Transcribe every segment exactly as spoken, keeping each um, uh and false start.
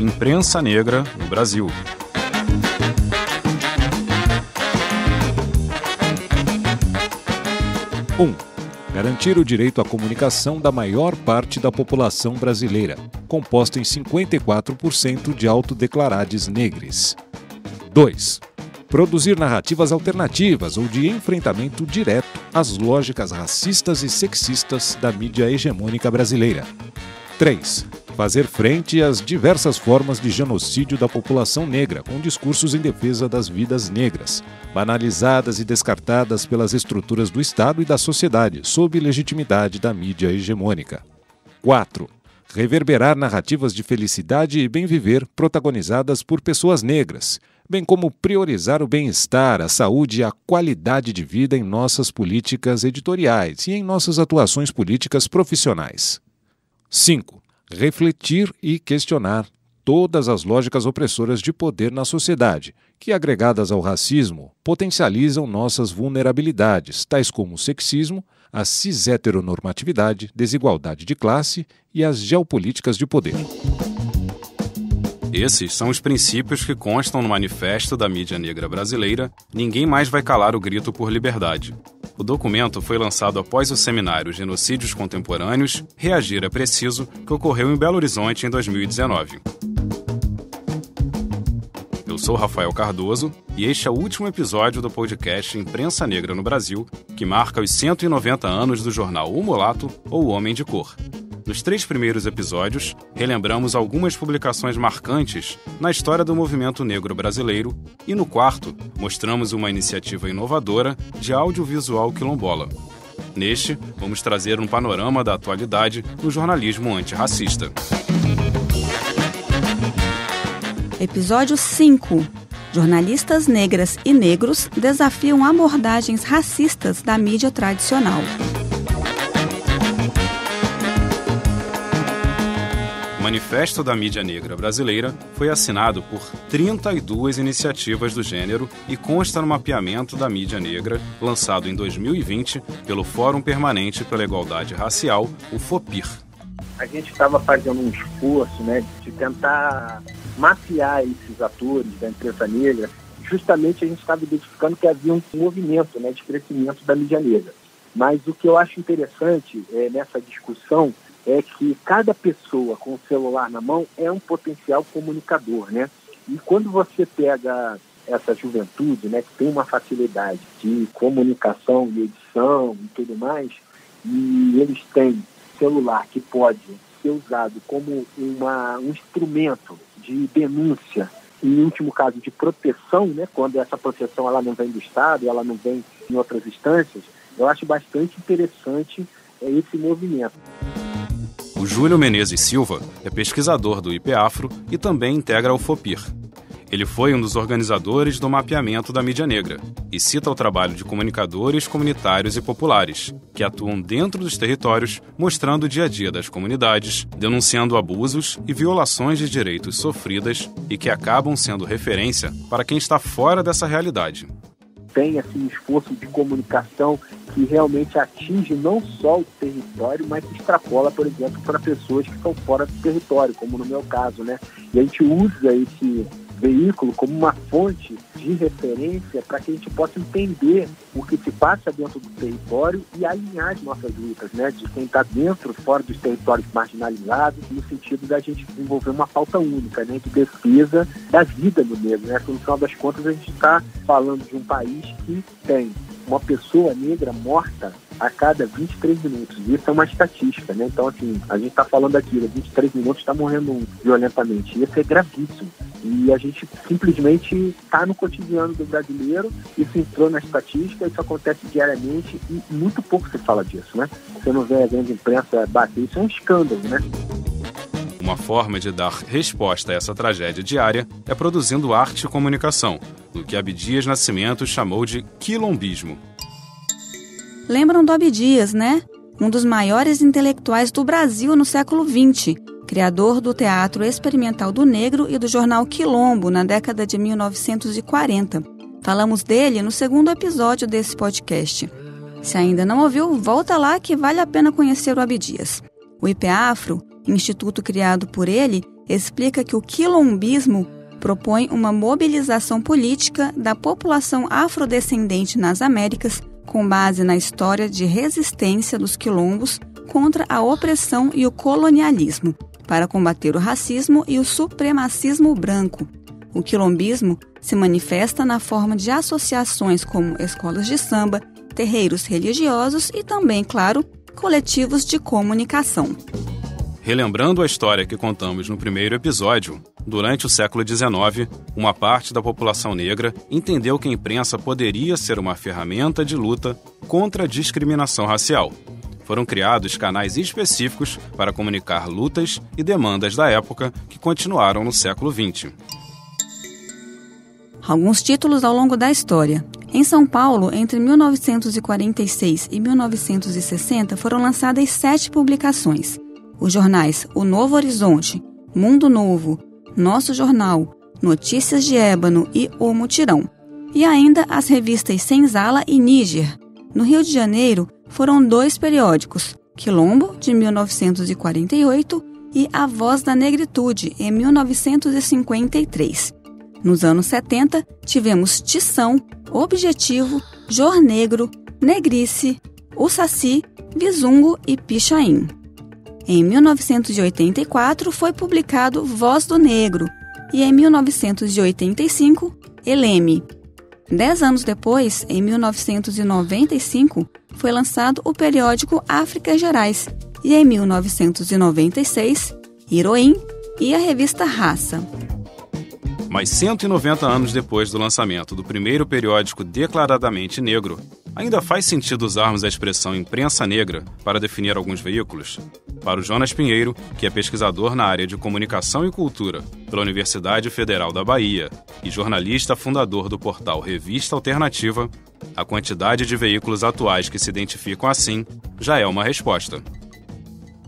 Imprensa Negra no Brasil. um. Garantir o direito à comunicação da maior parte da população brasileira, composta em cinquenta e quatro por cento de autodeclarados negros. dois. Produzir narrativas alternativas ou de enfrentamento direto às lógicas racistas e sexistas da mídia hegemônica brasileira. três. Fazer frente às diversas formas de genocídio da população negra, com discursos em defesa das vidas negras, banalizadas e descartadas pelas estruturas do Estado e da sociedade, sob legitimidade da mídia hegemônica. quatro. Reverberar narrativas de felicidade e bem-viver protagonizadas por pessoas negras, bem como priorizar o bem-estar, a saúde e a qualidade de vida em nossas políticas editoriais e em nossas atuações políticas profissionais. cinco. Refletir e questionar todas as lógicas opressoras de poder na sociedade, que, agregadas ao racismo, potencializam nossas vulnerabilidades, tais como o sexismo, a cis-heteronormatividade, desigualdade de classe e as geopolíticas de poder. Esses são os princípios que constam no Manifesto da Mídia Negra Brasileira Ninguém Mais Vai Calar o Grito por Liberdade. O documento foi lançado após o seminário Genocídios Contemporâneos, Reagir é Preciso, que ocorreu em Belo Horizonte em dois mil e dezenove. Eu sou Rafael Cardoso e este é o último episódio do podcast Imprensa Negra no Brasil, que marca os cento e noventa anos do jornal O Mulato ou Homem de Cor. Nos três primeiros episódios, relembramos algumas publicações marcantes na história do movimento negro brasileiro e, no quarto, mostramos uma iniciativa inovadora de audiovisual quilombola. Neste, vamos trazer um panorama da atualidade no jornalismo antirracista. Episódio cinco. Jornalistas negras e negros desafiam abordagens racistas da mídia tradicional. O Manifesto da Mídia Negra Brasileira foi assinado por trinta e duas iniciativas do gênero e consta no mapeamento da mídia negra, lançado em dois mil e vinte pelo Fórum Permanente pela Igualdade Racial, o FOPIR. A gente estava fazendo um esforço, né, de tentar mapear esses atores da imprensa negra. Justamente a gente estava identificando que havia um movimento, né, de crescimento da mídia negra. Mas o que eu acho interessante é, nessa discussão é que cada pessoa com o celular na mão é um potencial comunicador, né? E quando você pega essa juventude, né, que tem uma facilidade de comunicação, de edição e tudo mais, e eles têm celular que pode ser usado como uma, um instrumento de denúncia, e, em último caso, de proteção, né, quando essa proteção ela não vem do Estado, ela não vem em outras instâncias, eu acho bastante interessante é, esse movimento. O Júlio Menezes Silva é pesquisador do IPAfro e também integra o FOPIR. Ele foi um dos organizadores do mapeamento da mídia negra e cita o trabalho de comunicadores comunitários e populares, que atuam dentro dos territórios, mostrando o dia a dia das comunidades, denunciando abusos e violações de direitos sofridas e que acabam sendo referência para quem está fora dessa realidade. Tem assim, um esforço de comunicação que realmente atinge não só o território, mas extrapola, por exemplo, para pessoas que estão fora do território, como no meu caso, né? E a gente usa esse veículo como uma fonte de referência para que a gente possa entender o que se passa dentro do território e alinhar as nossas lutas, né? De quem está dentro, fora dos territórios marginalizados, no sentido da gente desenvolver uma pauta única, né? De defesa da vida do negro, né? No final das contas, a gente está falando de um país que tem uma pessoa negra morta a cada vinte e três minutos. Isso é uma estatística, né? Então, assim, a gente está falando aqui, a vinte e três minutos está morrendo um violentamente. Isso é gravíssimo. E a gente simplesmente está no cotidiano do brasileiro, isso entrou na estatística, isso acontece diariamente e muito pouco se fala disso, né? Você não vê a grande imprensa bater, isso é um escândalo, né? Uma forma de dar resposta a essa tragédia diária é produzindo arte e comunicação, no que Abdias Nascimento chamou de quilombismo. Lembram do Abdias, né? Um dos maiores intelectuais do Brasil no século vinte, criador do Teatro Experimental do Negro e do jornal Quilombo, na década de mil novecentos e quarenta. Falamos dele no segundo episódio desse podcast. Se ainda não ouviu, volta lá que vale a pena conhecer o Abdias. O IPAfro, instituto criado por ele, explica que o quilombismo propõe uma mobilização política da população afrodescendente nas Américas com base na história de resistência dos quilombos contra a opressão e o colonialismo, para combater o racismo e o supremacismo branco. O quilombismo se manifesta na forma de associações como escolas de samba, terreiros religiosos e também, claro, coletivos de comunicação. Relembrando a história que contamos no primeiro episódio, durante o século dezenove, uma parte da população negra entendeu que a imprensa poderia ser uma ferramenta de luta contra a discriminação racial. Foram criados canais específicos para comunicar lutas e demandas da época que continuaram no século vinte. Alguns títulos ao longo da história. Em São Paulo, entre mil novecentos e quarenta e seis e mil novecentos e sessenta, foram lançadas sete publicações. Os jornais O Novo Horizonte, Mundo Novo, Nosso Jornal, Notícias de Ébano e O Mutirão. E ainda as revistas Senzala e Níger. No Rio de Janeiro, foram dois periódicos, Quilombo, de mil novecentos e quarenta e oito, e A Voz da Negritude, em mil novecentos e cinquenta e três. Nos anos setenta, tivemos Tição, Objetivo, Jor Negro, Negrice, O Saci, Visungo e Pichain. Em mil novecentos e oitenta e quatro, foi publicado Voz do Negro e, em mil novecentos e oitenta e cinco, Eleme. Dez anos depois, em mil novecentos e noventa e cinco, foi lançado o periódico África Gerais e, em mil novecentos e noventa e seis, Heroim e a revista Raça. Mas cento e noventa anos depois do lançamento do primeiro periódico declaradamente negro, ainda faz sentido usarmos a expressão imprensa negra para definir alguns veículos? Para o Jonas Pinheiro, que é pesquisador na área de comunicação e cultura pela Universidade Federal da Bahia e jornalista fundador do portal Revista Alternativa, a quantidade de veículos atuais que se identificam assim já é uma resposta.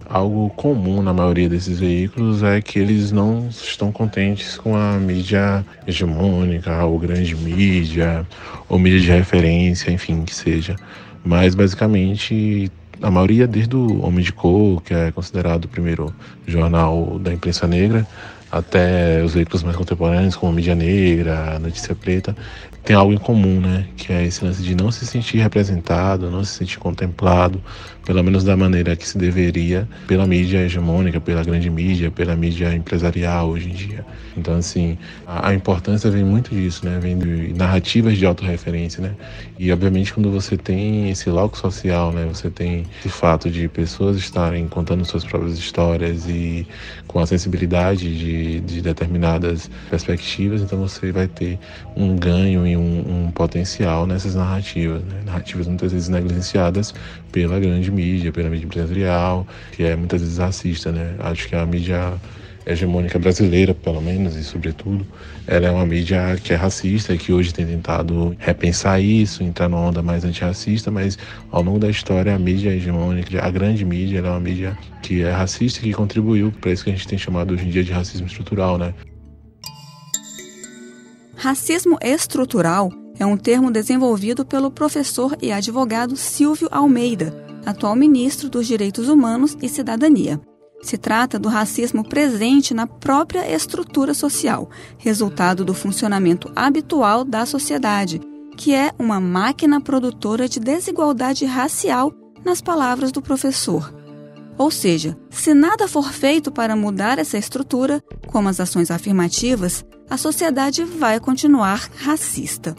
Algo comum na maioria desses veículos é que eles não estão contentes com a mídia hegemônica, ou grande mídia, ou mídia de referência, enfim, que seja. Mas, basicamente, a maioria, desde o Homem de Cor, que é considerado o primeiro jornal da imprensa negra, até os veículos mais contemporâneos, como a Mídia Negra, a Notícia Preta, tem algo em comum, né? Que é esse lance de não se sentir representado, não se sentir contemplado, pelo menos da maneira que se deveria, pela mídia hegemônica, pela grande mídia, pela mídia empresarial hoje em dia. Então, assim, a, a importância vem muito disso, né? Vem de narrativas de autorreferência, né? E, obviamente, quando você tem esse laudo social, né? Você tem esse fato de pessoas estarem contando suas próprias histórias e com a sensibilidade de de determinadas perspectivas, então você vai ter um ganho e um, um potencial nessas narrativas, né? Narrativas muitas vezes negligenciadas pela grande mídia, pela mídia empresarial, que é muitas vezes racista, né? Acho que a mídia hegemônica brasileira, pelo menos, e sobretudo, ela é uma mídia que é racista e que hoje tem tentado repensar isso, entrar numa onda mais antirracista, mas ao longo da história a mídia hegemônica, a grande mídia, ela é uma mídia que é racista e que contribuiu para isso que a gente tem chamado hoje em dia de racismo estrutural, né? Racismo estrutural é um termo desenvolvido pelo professor e advogado Silvio Almeida, atual ministro dos Direitos Humanos e Cidadania. Se trata do racismo presente na própria estrutura social, resultado do funcionamento habitual da sociedade, que é uma máquina produtora de desigualdade racial, nas palavras do professor. Ou seja, se nada for feito para mudar essa estrutura, como as ações afirmativas, a sociedade vai continuar racista.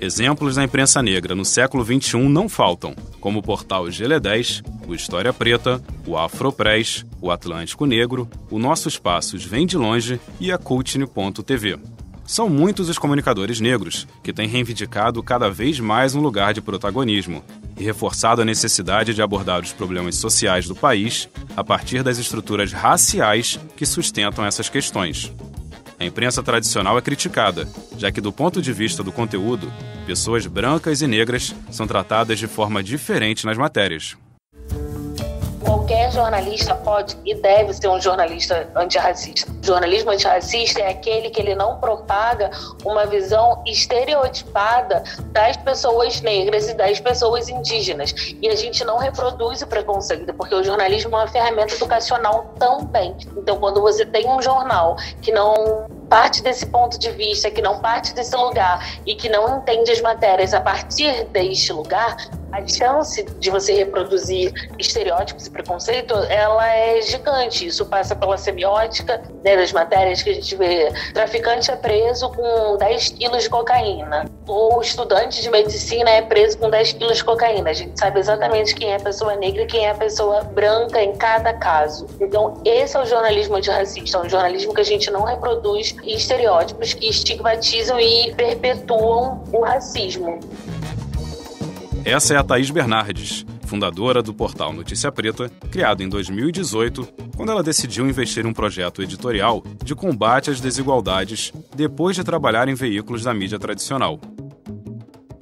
Exemplos da imprensa negra no século vinte e um não faltam, como o portal Geledés, o História Preta, o Afropress, o Atlântico Negro, o Nossos Passos Vem de Longe e a Coutinho ponto tê vê. São muitos os comunicadores negros que têm reivindicado cada vez mais um lugar de protagonismo e reforçado a necessidade de abordar os problemas sociais do país a partir das estruturas raciais que sustentam essas questões. A imprensa tradicional é criticada, já que, do ponto de vista do conteúdo, pessoas brancas e negras são tratadas de forma diferente nas matérias. Qualquer qualquer jornalista pode e deve ser um jornalista antirracista. O jornalismo antirracista é aquele que ele não propaga uma visão estereotipada das pessoas negras e das pessoas indígenas. E a gente não reproduz o preconceito, porque o jornalismo é uma ferramenta educacional também. Então, quando você tem um jornal que não parte desse ponto de vista, que não parte desse lugar e que não entende as matérias a partir deste lugar, a chance de você reproduzir estereótipos e preconceito, ela é gigante. Isso passa pela semiótica, né, das matérias que a gente vê. Traficante é preso com dez quilos de cocaína. Ou estudante de medicina é preso com dez quilos de cocaína. A gente sabe exatamente quem é a pessoa negra e quem é a pessoa branca em cada caso. Então, esse é o jornalismo antirracista. É um jornalismo que a gente não reproduz estereótipos que estigmatizam e perpetuam o racismo. Essa é a Thaís Bernardes, fundadora do portal Notícia Preta, criado em dois mil e dezoito, quando ela decidiu investir em um projeto editorial de combate às desigualdades depois de trabalhar em veículos da mídia tradicional.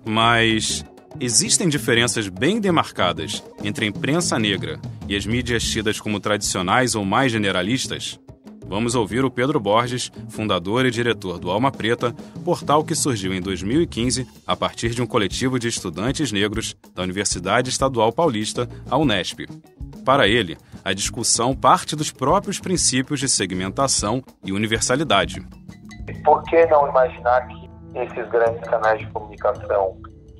Mas existem diferenças bem demarcadas entre a imprensa negra e as mídias tidas como tradicionais ou mais generalistas? Vamos ouvir o Pedro Borges, fundador e diretor do Alma Preta, portal que surgiu em dois mil e quinze a partir de um coletivo de estudantes negros da Universidade Estadual Paulista, a Unesp. Para ele, a discussão parte dos próprios princípios de segmentação e universalidade. Por que não imaginar que esses grandes canais de comunicação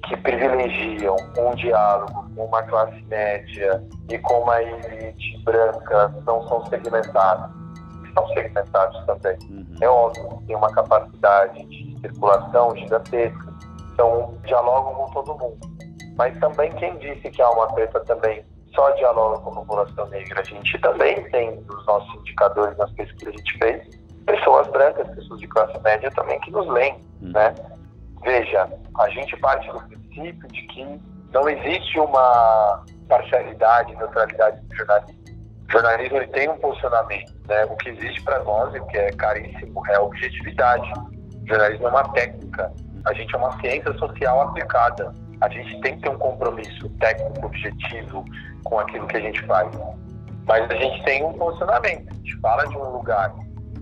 que privilegiam um diálogo com uma classe média e com uma elite branca não são segmentados? São segmentados também. É óbvio que tem uma capacidade de circulação gigantesca, então dialogam com todo mundo. Mas também quem disse que a Alma Preta também só dialoga com a população negra? A gente também tem nos nossos indicadores, nas pesquisas que a gente fez, pessoas brancas, pessoas de classe média também que nos leem, né? Veja, a gente parte do princípio de que não existe uma parcialidade, neutralidade do jornalismo. O jornalismo ele tem um posicionamento, né? O que existe para nós, o que é caríssimo, é a objetividade. O jornalismo é uma técnica, a gente é uma ciência social aplicada. A gente tem que ter um compromisso técnico, objetivo com aquilo que a gente faz. Mas a gente tem um posicionamento, a gente fala de um lugar.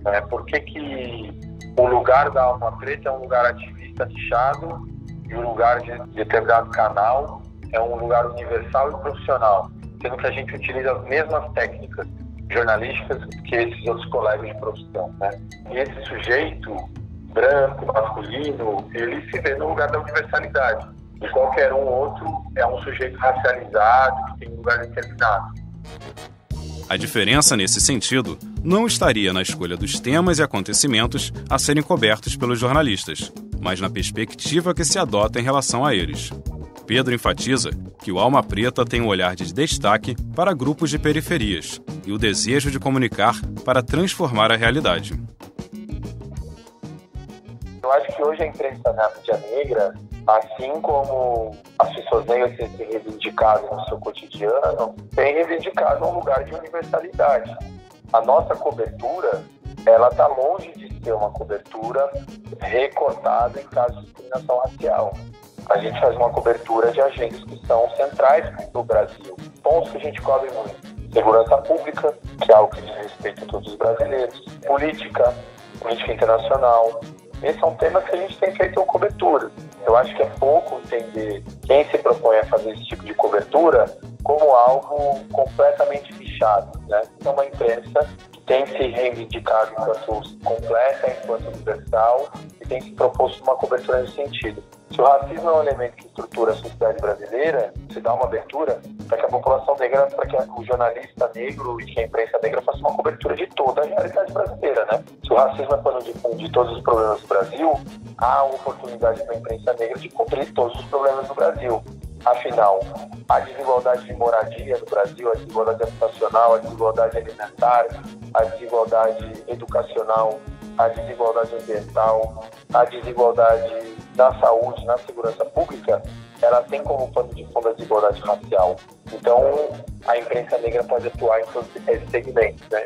Né? Por que que o lugar da Alma Preta é um lugar ativista fechado e o lugar de determinado canal é um lugar universal e profissional? Sendo que a gente utiliza as mesmas técnicas jornalísticas que esses outros colegas de profissão, né? E esse sujeito branco, masculino, ele se vê no lugar da universalidade. E qualquer um outro é um sujeito racializado, que tem um lugar determinado. A diferença, nesse sentido, não estaria na escolha dos temas e acontecimentos a serem cobertos pelos jornalistas, mas na perspectiva que se adota em relação a eles. Pedro enfatiza que o Alma Preta tem um olhar de destaque para grupos de periferias e o desejo de comunicar para transformar a realidade. Eu acho que hoje a imprensa na mídia negra, assim como as pessoas negras têm se reivindicado no seu cotidiano, tem reivindicado um lugar de universalidade. A nossa cobertura, ela está longe de ser uma cobertura recortada em casos de discriminação racial. A gente faz uma cobertura de agentes que são centrais do Brasil. Pontos que a gente cobre muito. Segurança pública, que é algo que diz respeito a todos os brasileiros. Política, política internacional. Esses são temas que a gente tem feito uma cobertura. Eu acho que é pouco entender quem se propõe a fazer esse tipo de cobertura como algo completamente fechado, né? É uma imprensa que tem se reivindicado enquanto completa, enquanto universal, e tem se proposto uma cobertura nesse sentido. Se o racismo é um elemento que estrutura a sociedade brasileira, se dá uma abertura para que a população negra, para que o jornalista negro e que a imprensa negra faça uma cobertura de toda a realidade brasileira, né? Se o racismo é pano de fundo de todos os problemas do Brasil, há oportunidade para a imprensa negra de cobrir todos os problemas do Brasil. Afinal, a desigualdade de moradia no Brasil, a desigualdade habitacional, a desigualdade alimentar, a desigualdade educacional, a desigualdade ambiental, a desigualdade na saúde, na segurança pública, ela tem como pano de fundo a desigualdade racial. Então, a imprensa negra pode atuar em todos esses segmentos, né?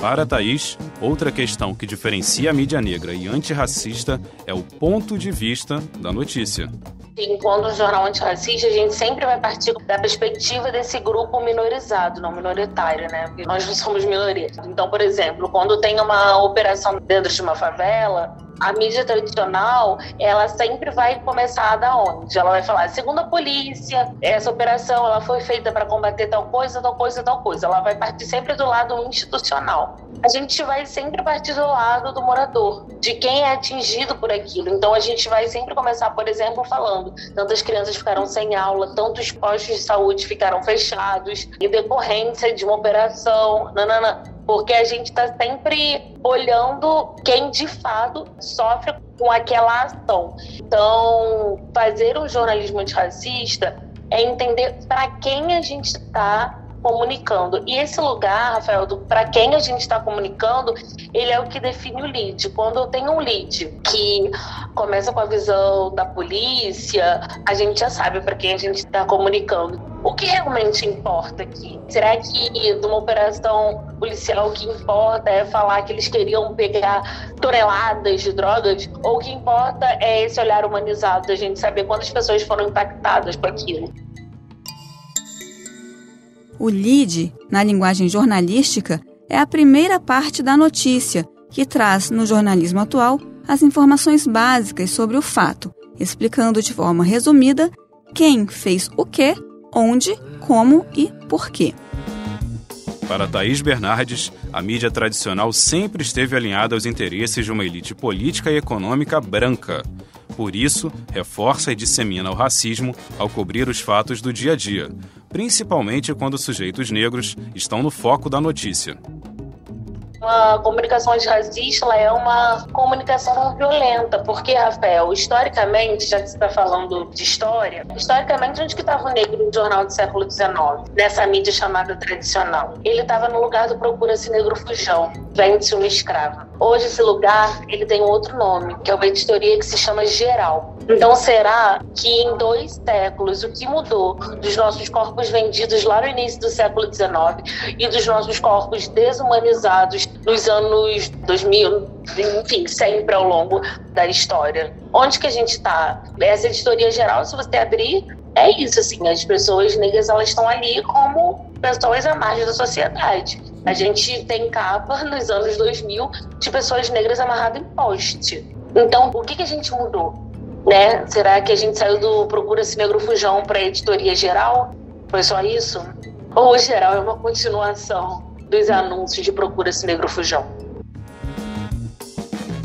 Para Thaís, outra questão que diferencia a mídia negra e antirracista é o ponto de vista da notícia. enquanto jornal antirracista, a gente sempre vai partir da perspectiva desse grupo minorizado, não minoritário, né? Porque nós não somos minoria. Então, por exemplo, quando tem uma operação dentro de uma favela, a mídia tradicional, ela sempre vai começar da onde? Ela vai falar, segundo a polícia, essa operação ela foi feita para combater tal coisa, tal coisa, tal coisa. Ela vai partir sempre do lado institucional. A gente vai sempre partir do lado do morador, de quem é atingido por aquilo. Então a gente vai sempre começar, por exemplo, falando tantas crianças ficaram sem aula, tantos postos de saúde ficaram fechados, em decorrência de uma operação, nanana. Porque a gente está sempre olhando quem de fato sofre com aquela ação. Então, fazer um jornalismo antirracista é entender para quem a gente está comunicando. E esse lugar, Rafael, para quem a gente está comunicando, ele é o que define o lead. Quando eu tenho um lead que começa com a visão da polícia, a gente já sabe para quem a gente está comunicando. O que realmente importa aqui? Será que de uma operação policial o que importa é falar que eles queriam pegar toneladas de drogas? Ou o que importa é esse olhar humanizado, a gente saber quantas pessoas foram impactadas por aquilo? O lead, na linguagem jornalística, é a primeira parte da notícia, que traz, no jornalismo atual, as informações básicas sobre o fato, explicando de forma resumida quem fez o quê, onde, como e por quê. Para Thaís Bernardes, a mídia tradicional sempre esteve alinhada aos interesses de uma elite política e econômica branca. Por isso, reforça e dissemina o racismo ao cobrir os fatos do dia a dia, principalmente quando sujeitos negros estão no foco da notícia. Uma comunicação antirracista é uma comunicação não violenta, porque, Rafael, historicamente, já que você está falando de história, historicamente, onde que estava o negro no jornal do século dezenove? Nessa mídia chamada tradicional. Ele estava no lugar do procura-se negro fujão, vende-se uma escrava. Hoje, esse lugar, ele tem outro nome, que é uma editoria que se chama Geral. Então, será que em dois séculos, o que mudou dos nossos corpos vendidos lá no início do século dezenove e dos nossos corpos desumanizados nos anos dois mil, enfim, sempre ao longo da história? Onde que a gente está? Essa editoria geral, se você abrir, é isso, assim, as pessoas negras, elas estão ali como pessoas à margem da sociedade. A gente tem capa, nos anos dois mil, de pessoas negras amarradas em poste. Então, o que que a gente mudou, né? Será que a gente saiu do Procura-se Negro Fujão para a editoria geral? Foi só isso? Ou o geral é uma continuação dos anúncios de Procura-se Negro Fujão?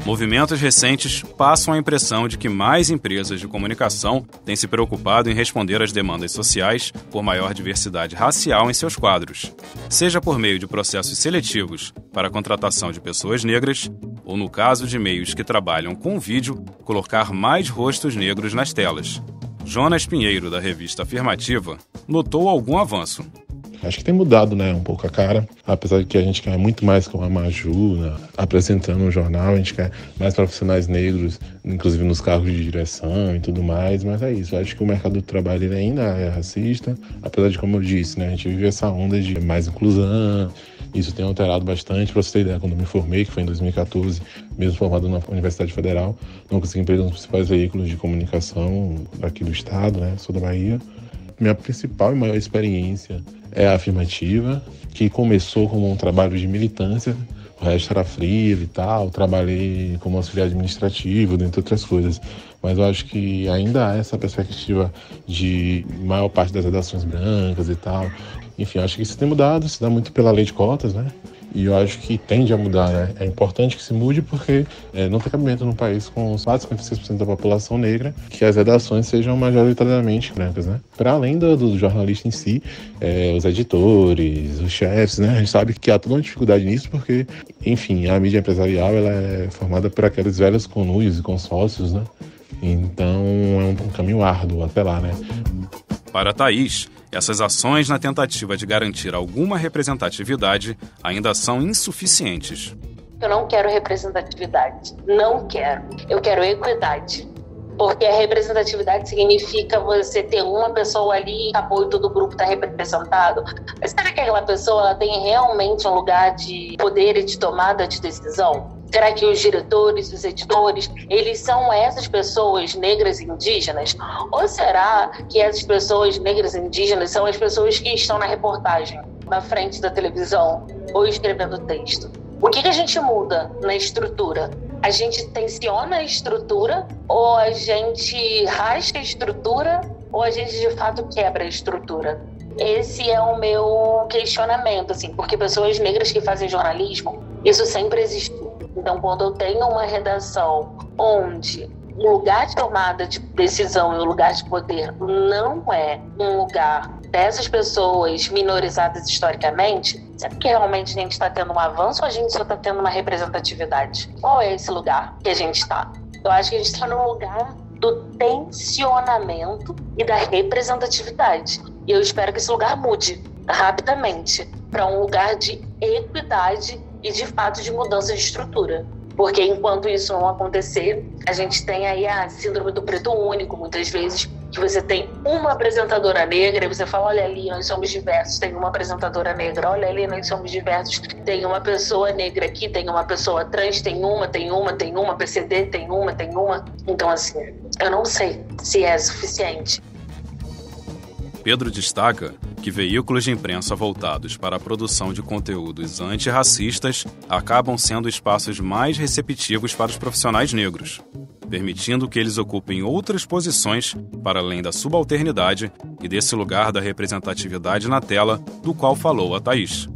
Movimentos recentes passam a impressão de que mais empresas de comunicação têm se preocupado em responder às demandas sociais por maior diversidade racial em seus quadros, seja por meio de processos seletivos para a contratação de pessoas negras, ou no caso de meios que trabalham com vídeo, colocar mais rostos negros nas telas. Jonas Pinheiro, da revista Afirmativa, notou algum avanço. Acho que tem mudado, né, um pouco a cara, apesar de que a gente quer muito mais com a Maju, né, apresentando um jornal, a gente quer mais profissionais negros, inclusive nos cargos de direção e tudo mais, mas é isso, acho que o mercado do trabalho ele ainda é racista, apesar de, como eu disse, né, a gente vive essa onda de mais inclusão, isso tem alterado bastante. Para você ter ideia, quando eu me formei, que foi em dois mil e catorze, mesmo formado na Universidade Federal, não consegui emprego nos principais veículos de comunicação aqui do estado, né, sou da Bahia. Minha principal e maior experiência é a Afirmativa, que começou como um trabalho de militância, o resto era frio e tal, trabalhei como auxiliar administrativo, dentre outras coisas. Mas eu acho que ainda há essa perspectiva de maior parte das redações brancas e tal. Enfim, eu acho que isso tem mudado, se dá muito pela lei de cotas, né? E eu acho que tende a mudar, né? É importante que se mude porque é, não tem cabimento num país com quase cinquenta e seis por cento da população negra que as redações sejam majoritariamente brancas, né? Para além do, do jornalista em si, é, os editores, os chefes, né? A gente sabe que há toda uma dificuldade nisso porque, enfim, a mídia empresarial ela é formada por aqueles velhos conluios e consórcios, né? Então é um, um caminho árduo até lá, né? Para Thaís, essas ações na tentativa de garantir alguma representatividade ainda são insuficientes. Eu não quero representatividade. Não quero. Eu quero equidade. Porque a representatividade significa você ter uma pessoa ali e acabou e todo o grupo está representado. Mas será que aquela pessoa ela tem realmente um lugar de poder e de tomada de decisão? Será que os diretores, os editores, eles são essas pessoas negras e indígenas? Ou será que essas pessoas negras e indígenas são as pessoas que estão na reportagem, na frente da televisão ou escrevendo texto? O que, que a gente muda na estrutura? A gente tensiona a estrutura ou a gente rasga a estrutura ou a gente de fato quebra a estrutura? Esse é o meu questionamento, assim, porque pessoas negras que fazem jornalismo, isso sempre existiu. Então, quando eu tenho uma redação onde o lugar de tomada de decisão e o lugar de poder não é um lugar dessas pessoas minorizadas historicamente, será que realmente a gente está tendo um avanço ou a gente só está tendo uma representatividade? Qual é esse lugar que a gente está? Eu acho que a gente está num lugar do tensionamento e da representatividade. E eu espero que esse lugar mude rapidamente para um lugar de equidade e de fato de mudança de estrutura. Porque enquanto isso não acontecer, a gente tem aí a síndrome do preto único, muitas vezes, que você tem uma apresentadora negra e você fala, olha ali, nós somos diversos, tem uma apresentadora negra, olha ali, nós somos diversos, tem uma pessoa negra aqui, tem uma pessoa trans, tem uma, tem uma, tem uma, P C D, tem uma, tem uma. Então, assim, eu não sei se é suficiente. Pedro destaca que veículos de imprensa voltados para a produção de conteúdos antirracistas acabam sendo espaços mais receptivos para os profissionais negros, permitindo que eles ocupem outras posições para além da subalternidade e desse lugar da representatividade na tela, do qual falou a Thaís.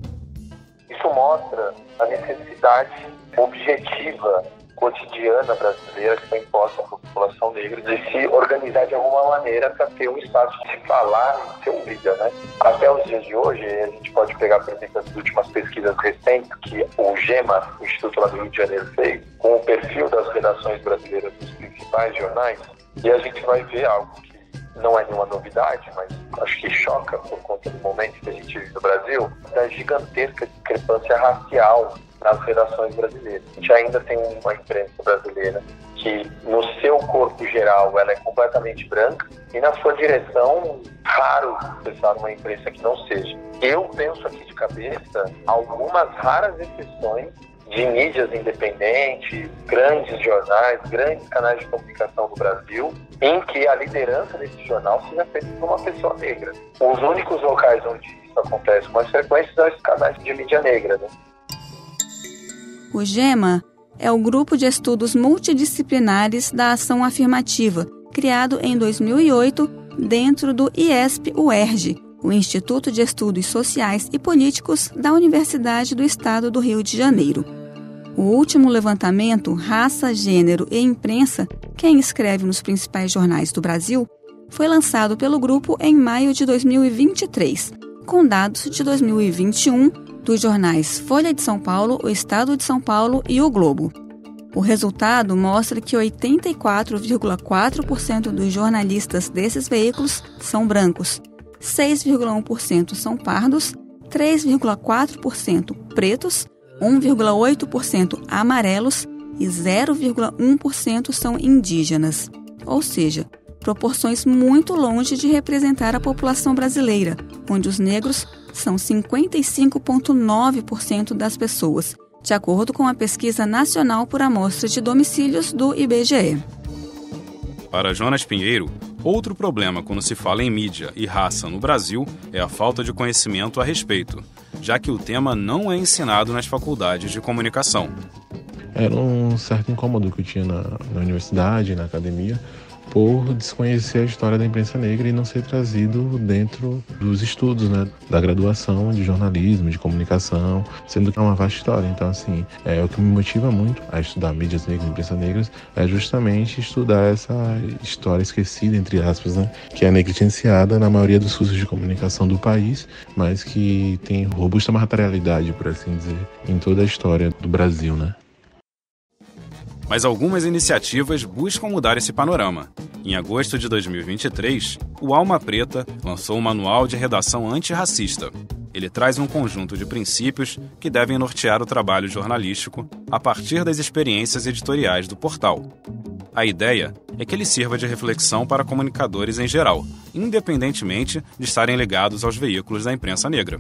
Isso mostra a necessidade objetiva cotidiana brasileira que foi imposta à população negra de se organizar de alguma maneira para ter um espaço de se falar, de ser ouvida, né? Até os dias de hoje, a gente pode pegar, por exemplo, as últimas pesquisas recentes que o GEMA, o Instituto lá do Rio de Janeiro, fez com o perfil das redações brasileiras dos principais jornais, e a gente vai ver algo que não é nenhuma novidade, mas acho que choca por conta do momento que a gente vive no Brasil, da gigantesca discrepância racial nas redações brasileiras. A gente ainda tem uma imprensa brasileira que, no seu corpo geral, ela é completamente branca e, na sua direção, raro pensar numa imprensa que não seja. Eu penso aqui de cabeça algumas raras exceções de mídias independentes, grandes jornais, grandes canais de comunicação do Brasil, em que a liderança desse jornal seja feita por uma pessoa negra. Os únicos locais onde isso acontece com mais frequência são esses canais de mídia negra, né? O GEMA é o Grupo de Estudos Multidisciplinares da Ação Afirmativa, criado em dois mil e oito dentro do I E S P U E R J, o Instituto de Estudos Sociais e Políticos da Universidade do Estado do Rio de Janeiro. O último levantamento, Raça, Gênero e Imprensa, quem escreve nos principais jornais do Brasil, foi lançado pelo grupo em maio de dois mil e vinte e três, com dados de dois mil e vinte e um, dos jornais Folha de São Paulo, o Estado de São Paulo e o Globo. O resultado mostra que oitenta e quatro vírgula quatro por cento dos jornalistas desses veículos são brancos, seis vírgula um por cento são pardos, três vírgula quatro por cento pretos, um vírgula oito por cento amarelos e zero vírgula um por cento são indígenas. Ou seja, proporções muito longe de representar a população brasileira, onde os negros são cinquenta e cinco vírgula nove por cento das pessoas, de acordo com a Pesquisa Nacional por Amostra de Domicílios do I B G E. Para Jonas Pinheiro, outro problema quando se fala em mídia e raça no Brasil é a falta de conhecimento a respeito, já que o tema não é ensinado nas faculdades de comunicação. Era um certo incômodo que eu tinha na, na universidade, na academia, por desconhecer a história da imprensa negra e não ser trazido dentro dos estudos, né, da graduação de jornalismo, de comunicação, sendo que é uma vasta história. Então, assim, é, o que me motiva muito a estudar mídias negras e imprensa negras é justamente estudar essa história esquecida, entre aspas, né, que é negligenciada na maioria dos cursos de comunicação do país, mas que tem robusta materialidade, por assim dizer, em toda a história do Brasil, né? Mas algumas iniciativas buscam mudar esse panorama. Em agosto de dois mil e vinte e três, o Alma Preta lançou o Manual de Redação Antirracista. Ele traz um conjunto de princípios que devem nortear o trabalho jornalístico a partir das experiências editoriais do portal. A ideia é que ele sirva de reflexão para comunicadores em geral, independentemente de estarem ligados aos veículos da imprensa negra.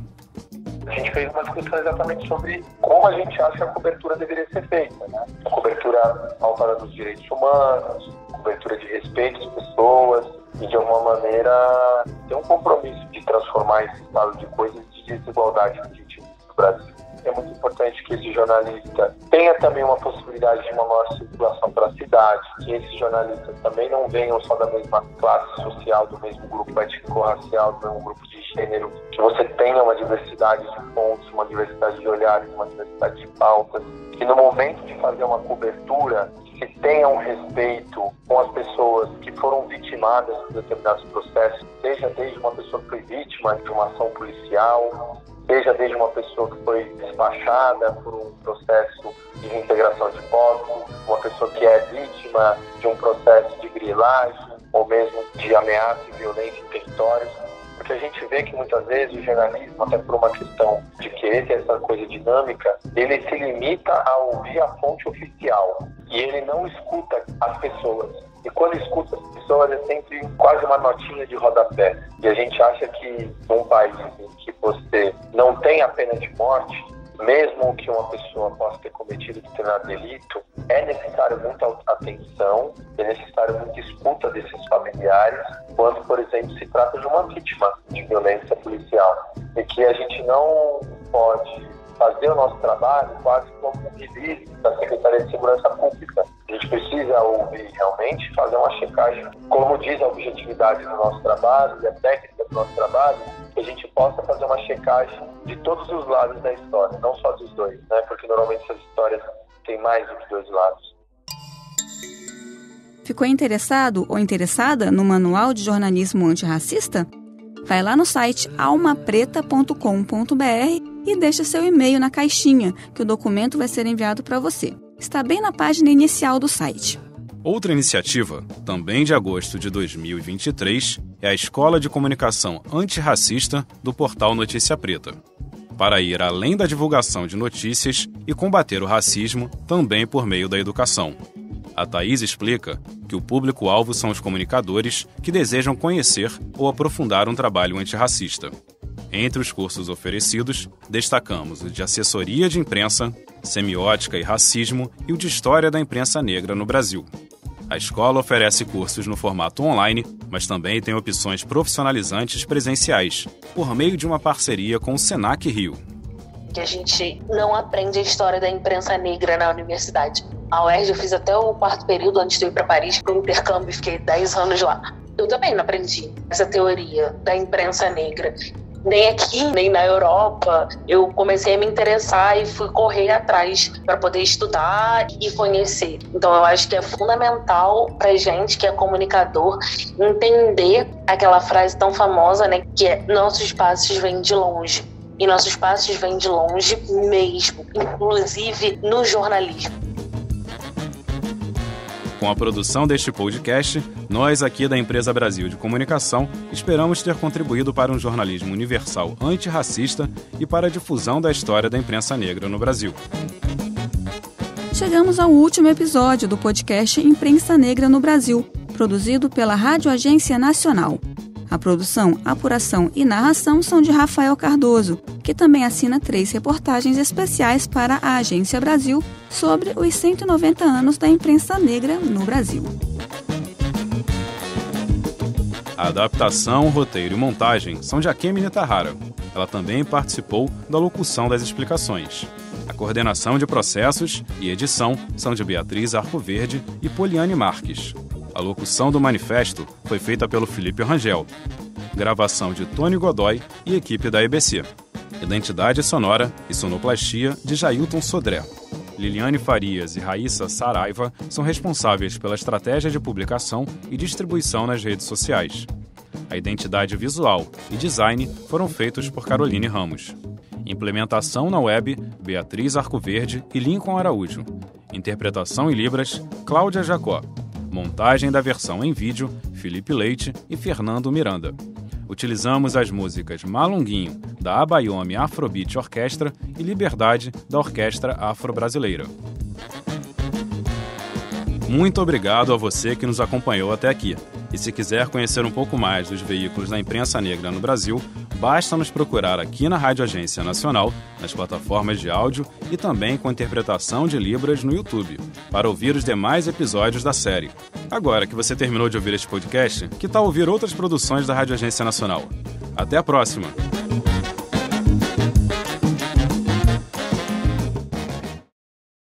A gente fez uma discussão exatamente sobre como a gente acha que a cobertura deveria ser feita, né? A cobertura autora dos direitos humanos, cobertura de respeito às pessoas e, de alguma maneira, ter um compromisso de transformar esse estado de coisas de desigualdade que a gente vive no Brasil. É muito importante que esse jornalista tenha também uma possibilidade de uma maior circulação para a cidade, que esses jornalistas também não venham só da mesma classe social, do mesmo grupo étnico-racial, do mesmo grupo de gênero, que você tenha uma diversidade de pontos, uma diversidade de olhares, uma diversidade de pautas, que no momento de fazer uma cobertura, se tenha um respeito com as pessoas que foram vitimadas por determinados processos, seja desde uma pessoa que foi vítima de uma ação policial, seja desde uma pessoa que foi despachada por um processo de integração de povos, uma pessoa que é vítima de um processo de grilagem ou mesmo de ameaça e violência em territórios. Porque a gente vê que muitas vezes o jornalismo, até por uma questão de querer ter essa coisa dinâmica, ele se limita a ouvir a fonte oficial e ele não escuta as pessoas. E quando escuta as pessoas é sempre quase uma notinha de rodapé. E a gente acha que num país em que você não tem a pena de morte, mesmo que uma pessoa possa ter cometido determinado delito, é necessário muita atenção, é necessário muita escuta desses familiares, quando, por exemplo, se trata de uma vítima de violência policial. E que a gente não pode fazer o nosso trabalho quase como um release da Secretaria de Segurança Pública. A gente precisa ouvir realmente, fazer uma checagem, como diz a objetividade do nosso trabalho e a técnica do nosso trabalho, que a gente possa fazer uma checagem de todos os lados da história, não só dos dois, né? Porque normalmente essas histórias têm mais do que dois lados. Ficou interessado ou interessada no Manual de Jornalismo Antirracista? Vai lá no site alma preta ponto com ponto b r e deixa seu e-mail na caixinha, que o documento vai ser enviado para você. Está bem na página inicial do site. Outra iniciativa, também de agosto de dois mil e vinte e três, é a Escola de Comunicação Antirracista do portal Notícia Preta, para ir além da divulgação de notícias e combater o racismo também por meio da educação. A Thaís explica que o público-alvo são os comunicadores que desejam conhecer ou aprofundar um trabalho antirracista. Entre os cursos oferecidos, destacamos o de assessoria de imprensa, semiótica e racismo e o de história da imprensa negra no Brasil. A escola oferece cursos no formato online, mas também tem opções profissionalizantes presenciais, por meio de uma parceria com o Senac Rio. Que a gente não aprende a história da imprensa negra na universidade. A U E R J eu fiz até o quarto período antes de eu ir para Paris, para o intercâmbio, fiquei dez anos lá. Eu também não aprendi essa teoria da imprensa negra. Nem aqui, nem na Europa, eu comecei a me interessar e fui correr atrás para poder estudar e conhecer. Então eu acho que é fundamental para gente que é comunicador entender aquela frase tão famosa, né, que é nossos passos vêm de longe. E nossos passos vêm de longe mesmo, inclusive no jornalismo. Com a produção deste podcast, nós aqui da Empresa Brasil de Comunicação esperamos ter contribuído para um jornalismo universal antirracista e para a difusão da história da imprensa negra no Brasil. Chegamos ao último episódio do podcast Imprensa Negra no Brasil, produzido pela Rádio Agência Nacional. A produção, apuração e narração são de Rafael Cardoso, que também assina três reportagens especiais para a Agência Brasil sobre os cento e noventa anos da imprensa negra no Brasil. A adaptação, roteiro e montagem são de Akemine Tahara. Ela também participou da locução das explicações. A coordenação de processos e edição são de Beatriz Arcoverde e Poliane Marques. A locução do manifesto foi feita pelo Felipe Rangel. Gravação de Tony Godoy e equipe da E B C. Identidade sonora e sonoplastia de Jailton Sodré. Liliane Farias e Raíssa Saraiva são responsáveis pela estratégia de publicação e distribuição nas redes sociais. A identidade visual e design foram feitos por Caroline Ramos. Implementação na web, Beatriz Arcoverde e Lincoln Araújo. Interpretação em libras, Cláudia Jacó. Montagem da versão em vídeo, Felipe Leite e Fernando Miranda. Utilizamos as músicas Malunguinho, da Abayomi Afrobeat Orquestra e Liberdade, da Orquestra Afro-Brasileira. Muito obrigado a você que nos acompanhou até aqui. E se quiser conhecer um pouco mais dos veículos da imprensa negra no Brasil, basta nos procurar aqui na Rádio Agência Nacional, nas plataformas de áudio e também com interpretação de Libras no YouTube, para ouvir os demais episódios da série. Agora que você terminou de ouvir este podcast, que tal ouvir outras produções da Rádio Agência Nacional? Até a próxima!